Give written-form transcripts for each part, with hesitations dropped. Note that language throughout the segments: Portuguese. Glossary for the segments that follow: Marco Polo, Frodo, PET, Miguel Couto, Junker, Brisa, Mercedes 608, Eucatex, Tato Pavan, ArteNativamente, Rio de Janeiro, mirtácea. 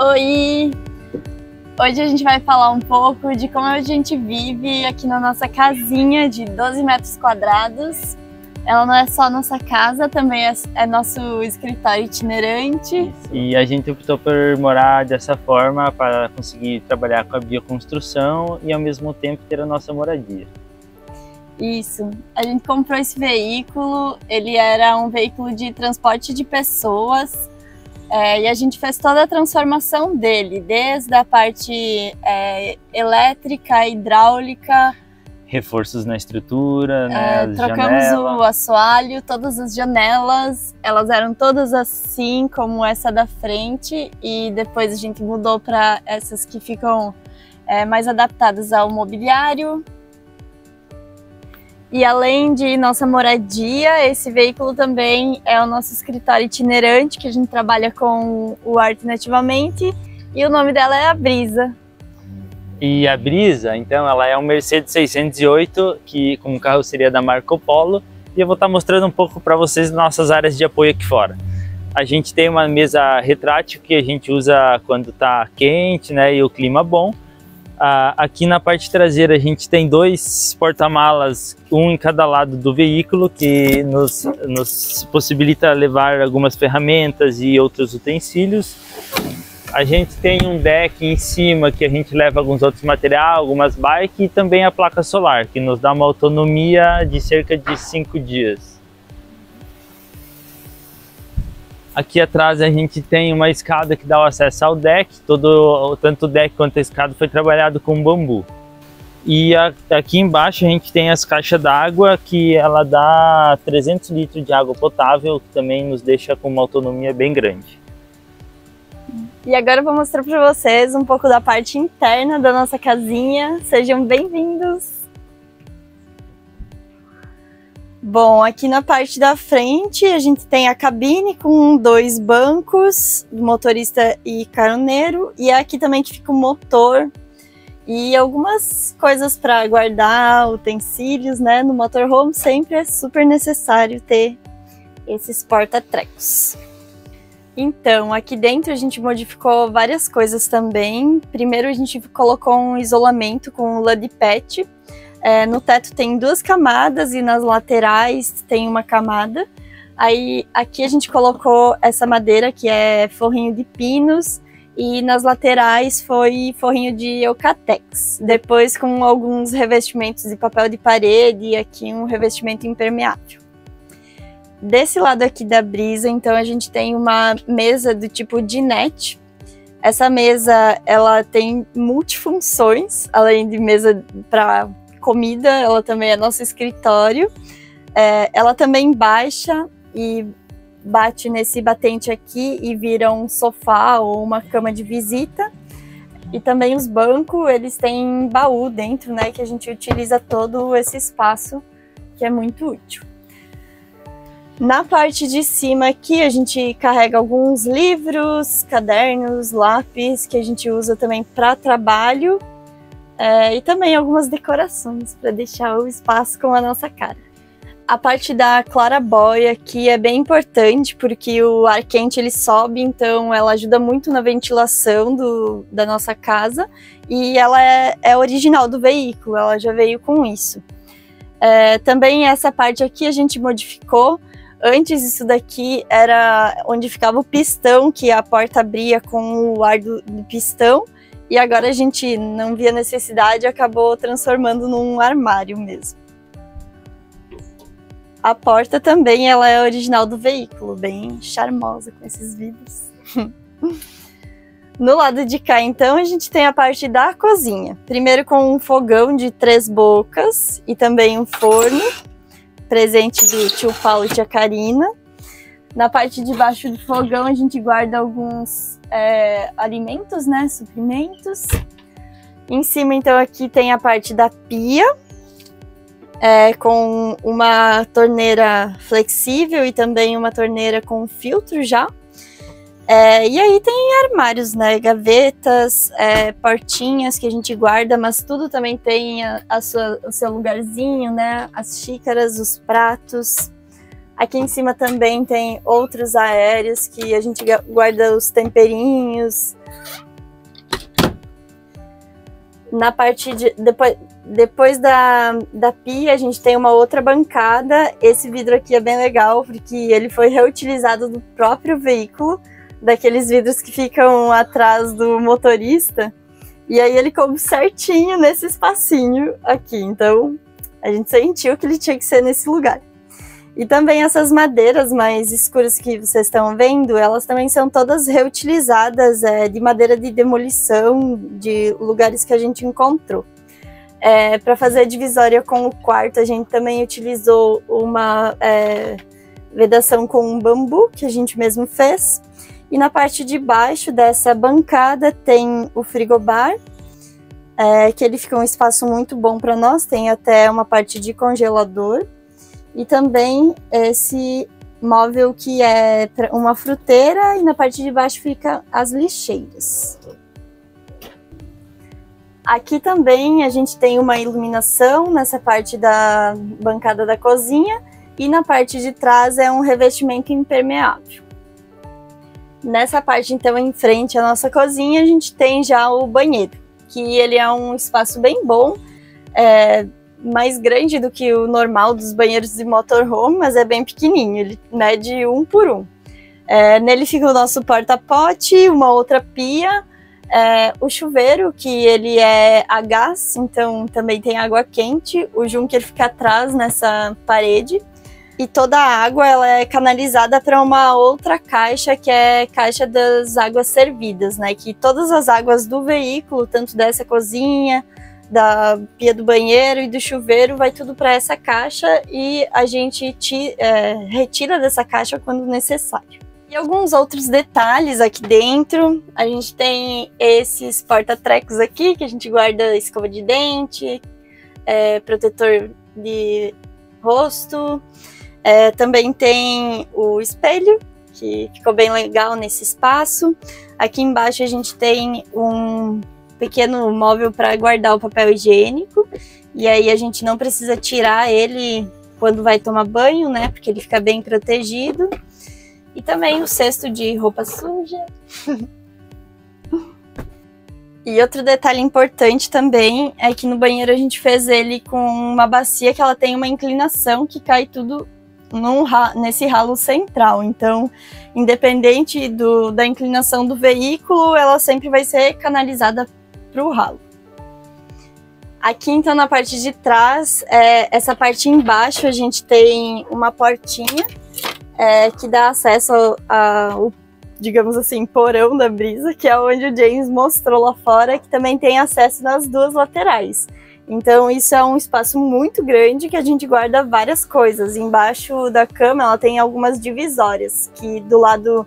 Oi! Hoje a gente vai falar um pouco de como a gente vive aqui na nossa casinha de 12 metros quadrados. Ela não é só nossa casa, também é nosso escritório itinerante. E a gente optou por morar dessa forma para conseguir trabalhar com a bioconstrução e ao mesmo tempo ter a nossa moradia. Isso. A gente comprou esse veículo, ele era um veículo de transporte de pessoas e a gente fez toda a transformação dele, desde a parte elétrica, hidráulica, reforços na estrutura, né, trocamos o assoalho, todas as janelas, elas eram todas assim, como essa da frente, e depois a gente mudou para essas que ficam mais adaptadas ao mobiliário. E além de nossa moradia, esse veículo também é o nosso escritório itinerante, que a gente trabalha com o ArteNativamente, e o nome dela é a Brisa. E a Brisa, então, ela é um Mercedes 608 que com carroceria da Marco Polo, e eu vou estar mostrando um pouco para vocês nossas áreas de apoio aqui fora. A gente tem uma mesa retrátil que a gente usa quando está quente, né, e o clima bom. Aqui na parte traseira a gente tem dois porta-malas, um em cada lado do veículo, que nos possibilita levar algumas ferramentas e outros utensílios. A gente tem um deck em cima que a gente leva alguns outros materiais, algumas bikes, e também a placa solar, que nos dá uma autonomia de cerca de 5 dias. Aqui atrás a gente tem uma escada que dá o acesso ao deck. Tanto o deck quanto a escada foi trabalhado com bambu. E aqui embaixo a gente tem as caixas d'água, que ela dá 300 litros de água potável, que também nos deixa com uma autonomia bem grande. E agora eu vou mostrar para vocês um pouco da parte interna da nossa casinha. Sejam bem-vindos! Bom, aqui na parte da frente a gente tem a cabine com dois bancos, motorista e caroneiro. E é aqui também que fica o motor e algumas coisas para guardar, utensílios, né? No motorhome sempre é super necessário ter esses porta-trecos. Então, aqui dentro a gente modificou várias coisas também. Primeiro a gente colocou um isolamento com lã de PET. No teto tem duas camadas e nas laterais tem uma camada. Aí aqui a gente colocou essa madeira que é forrinho de pinos e nas laterais foi forrinho de Eucatex. Depois com alguns revestimentos de papel de parede e aqui um revestimento impermeável. Desse lado aqui da Brisa, então, a gente tem uma mesa do tipo dinette. Essa mesa, ela tem multifunções, além de mesa para comida, ela também é nosso escritório. Ela também baixa e bate nesse batente aqui e vira um sofá ou uma cama de visita. E também os bancos, eles têm baú dentro, né, que a gente utiliza todo esse espaço, que é muito útil. Na parte de cima aqui a gente carrega alguns livros, cadernos, lápis que a gente usa também para trabalho e também algumas decorações para deixar o espaço com a nossa cara. A parte da claraboia aqui é bem importante porque o ar quente ele sobe, então ela ajuda muito na ventilação da nossa casa e ela é original do veículo, ela já veio com isso. Também essa parte aqui a gente modificou. Antes isso daqui era onde ficava o pistão, que a porta abria com o ar do pistão, e agora a gente não via necessidade e acabou transformando num armário mesmo. A porta também ela é original do veículo, bem charmosa com esses vidros. No lado de cá então a gente tem a parte da cozinha, primeiro com um fogão de 3 bocas e também um forno. Presente do tio Paulo e tia Karina. Na parte de baixo do fogão a gente guarda alguns alimentos, né, suprimentos. Em cima então aqui tem a parte da pia, com uma torneira flexível e também uma torneira com filtro já. E aí tem armários, né, gavetas, portinhas que a gente guarda, mas tudo também tem o seu lugarzinho, né, as xícaras, os pratos. Aqui em cima também tem outros aéreos que a gente guarda os temperinhos. Na parte de... Depois da pia, a gente tem uma outra bancada. Esse vidro aqui é bem legal, porque ele foi reutilizado do próprio veículo, daqueles vidros que ficam atrás do motorista. E aí ele coube certinho nesse espacinho aqui. Então, a gente sentiu que ele tinha que ser nesse lugar. E também essas madeiras mais escuras que vocês estão vendo, elas também são todas reutilizadas, de madeira de demolição, de lugares que a gente encontrou. Para fazer a divisória com o quarto, a gente também utilizou uma vedação com um bambu, que a gente mesmo fez. E na parte de baixo dessa bancada tem o frigobar, que ele fica um espaço muito bom para nós, tem até uma parte de congelador. E também esse móvel que é uma fruteira, e na parte de baixo fica as lixeiras. Aqui também a gente tem uma iluminação nessa parte da bancada da cozinha, e na parte de trás é um revestimento impermeável. Nessa parte então em frente à nossa cozinha a gente tem já o banheiro, que ele é um espaço bem bom, mais grande do que o normal dos banheiros de motorhome, mas é bem pequenininho, ele mede um por um. Nele fica o nosso porta-pote, uma outra pia, o chuveiro, que ele é a gás, então também tem água quente. O Junker fica atrás nessa parede, e toda a água ela é canalizada para uma outra caixa, que é a caixa das águas servidas, né? Que todas as águas do veículo, tanto dessa cozinha, da pia do banheiro e do chuveiro, vai tudo para essa caixa, e a gente retira dessa caixa quando necessário. E alguns outros detalhes aqui dentro, a gente tem esses porta-trecos aqui, que a gente guarda escova de dente, protetor de rosto, também tem o espelho, que ficou bem legal nesse espaço. Aqui embaixo a gente tem um pequeno móvel para guardar o papel higiênico, e aí a gente não precisa tirar ele quando vai tomar banho, né, porque ele fica bem protegido. E também o cesto de roupa suja. E outro detalhe importante também é que no banheiro a gente fez ele com uma bacia que ela tem uma inclinação que cai tudo nesse ralo central. Então, independente da inclinação do veículo, ela sempre vai ser canalizada para o ralo. Aqui então na parte de trás, essa parte embaixo a gente tem uma portinha que dá acesso ao, digamos assim, porão da Brisa, que é onde o James mostrou lá fora, que também tem acesso nas duas laterais. Então isso é um espaço muito grande que a gente guarda várias coisas. Embaixo da cama ela tem algumas divisórias, que do lado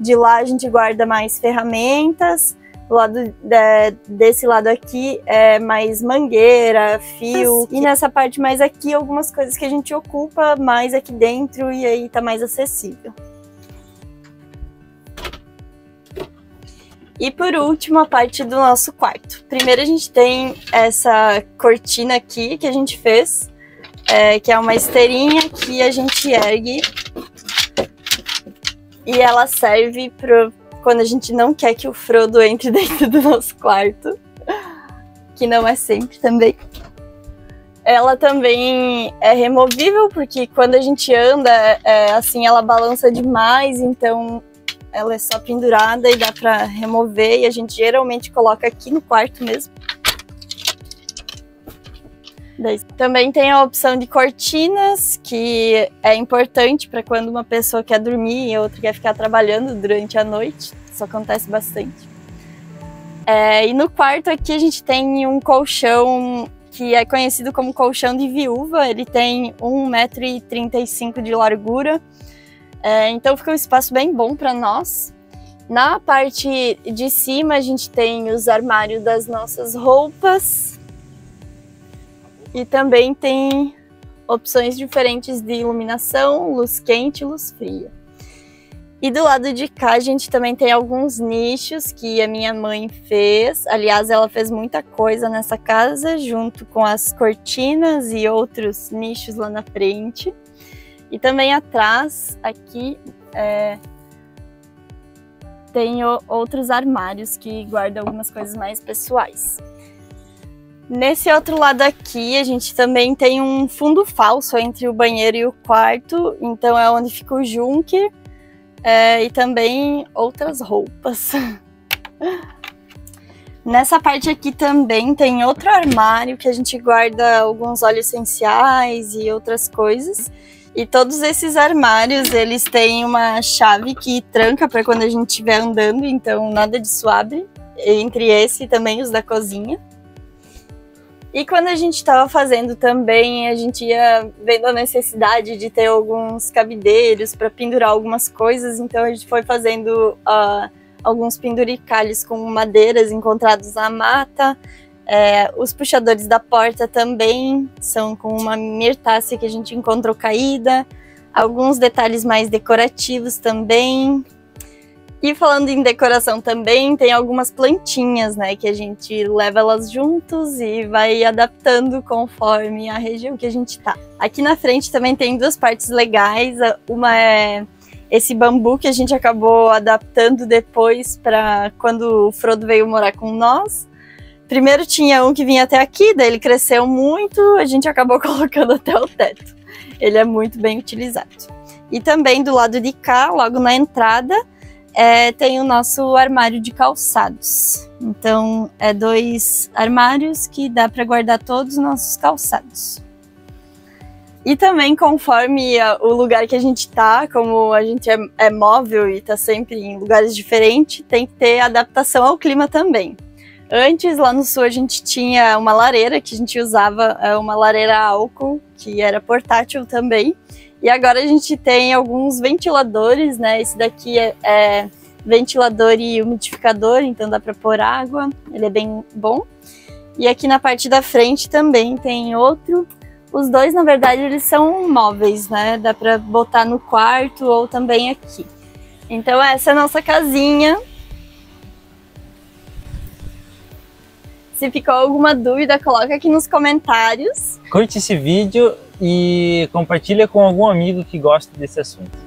de lá a gente guarda mais ferramentas, do lado desse lado aqui é mais mangueira, fio, e nessa parte mais aqui algumas coisas que a gente ocupa mais aqui dentro, e aí tá mais acessível. E por último, a parte do nosso quarto. Primeiro a gente tem essa cortina aqui que a gente fez, que é uma esteirinha que a gente ergue, e ela serve para quando a gente não quer que o Frodo entre dentro do nosso quarto, que não é sempre também. Ela também é removível, porque quando a gente anda, assim, ela balança demais, então ela é só pendurada e dá para remover, e a gente geralmente coloca aqui no quarto mesmo. Também tem a opção de cortinas, que é importante para quando uma pessoa quer dormir e outra quer ficar trabalhando durante a noite. Isso acontece bastante. E no quarto aqui a gente tem um colchão que é conhecido como colchão de viúva. Ele tem 1,35 m de largura, então fica um espaço bem bom para nós. Na parte de cima a gente tem os armários das nossas roupas. E também tem opções diferentes de iluminação, luz quente e luz fria. E do lado de cá a gente também tem alguns nichos que a minha mãe fez. Aliás, ela fez muita coisa nessa casa, junto com as cortinas e outros nichos lá na frente. E também atrás, aqui, tenho outros armários que guardam algumas coisas mais pessoais. Nesse outro lado aqui, a gente também tem um fundo falso entre o banheiro e o quarto. Então é onde fica o Junker e também outras roupas. Nessa parte aqui também tem outro armário que a gente guarda alguns óleos essenciais e outras coisas. E todos esses armários, eles têm uma chave que tranca para quando a gente estiver andando, então nada disso abre. Entre esse e também os da cozinha. E quando a gente estava fazendo também, a gente ia vendo a necessidade de ter alguns cabideiros para pendurar algumas coisas, então a gente foi fazendo alguns penduricalhos com madeiras encontrados na mata. Os puxadores da porta também são com uma mirtácea que a gente encontrou caída. Alguns detalhes mais decorativos também. E falando em decoração também, tem algumas plantinhas, né, que a gente leva elas juntos e vai adaptando conforme a região que a gente tá. Aqui na frente também tem duas partes legais. Uma é esse bambu que a gente acabou adaptando depois para quando o Frodo veio morar com nós. Primeiro tinha um que vinha até aqui, daí ele cresceu muito, a gente acabou colocando até o teto. Ele é muito bem utilizado. E também do lado de cá, logo na entrada, tem o nosso armário de calçados. Então é dois armários que dá para guardar todos os nossos calçados. E também conforme o lugar que a gente tá, como a gente é móvel e tá sempre em lugares diferentes, tem que ter adaptação ao clima também. Antes, lá no sul, a gente tinha uma lareira que a gente usava, uma lareira a álcool, que era portátil também. E agora a gente tem alguns ventiladores, né? Esse daqui é ventilador e umidificador, então dá para pôr água, ele é bem bom. E aqui na parte da frente também tem outro. Os dois, na verdade, eles são móveis, né? Dá para botar no quarto ou também aqui. Então essa é a nossa casinha. Se ficou alguma dúvida, coloca aqui nos comentários. Curte esse vídeo e compartilha com algum amigo que gosta desse assunto.